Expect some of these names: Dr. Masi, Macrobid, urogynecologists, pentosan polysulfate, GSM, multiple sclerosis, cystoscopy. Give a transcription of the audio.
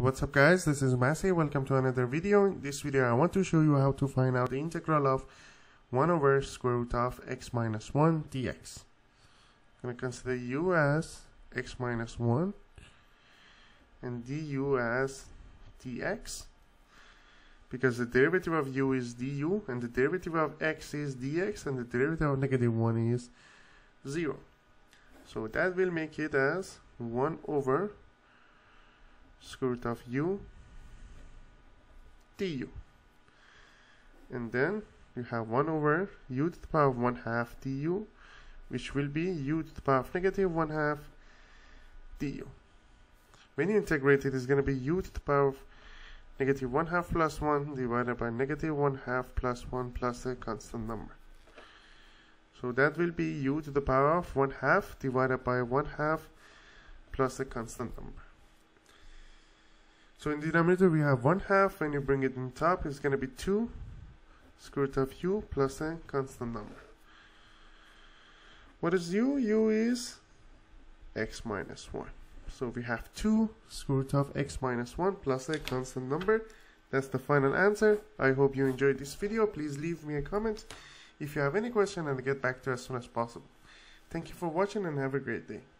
What's up guys, this is Masi. Welcome to another video. In this video I want to show you how to find out the integral of 1 over square root of x minus 1 dx. I'm going to consider u as x minus 1 and du as dx, because the derivative of u is du and the derivative of x is dx and the derivative of negative 1 is 0. So that will make it as 1 over square root of u du, and then you have 1 over u to the power of 1/2 du, which will be u to the power of negative 1/2 du. When you integrate it, it's going to be u to the power of negative 1/2 plus 1 divided by negative 1/2 plus 1 plus a constant number. So that will be u to the power of 1/2 divided by 1/2 plus a constant number. So in the denominator we have 1/2. When you bring it in top, it's going to be 2 square root of u plus a constant number. What is u? U is x minus 1. So we have 2 square root of x minus 1 plus a constant number. That's the final answer. I hope you enjoyed this video. Please leave me a comment if you have any question, and get back to us as soon as possible. Thank you for watching and have a great day.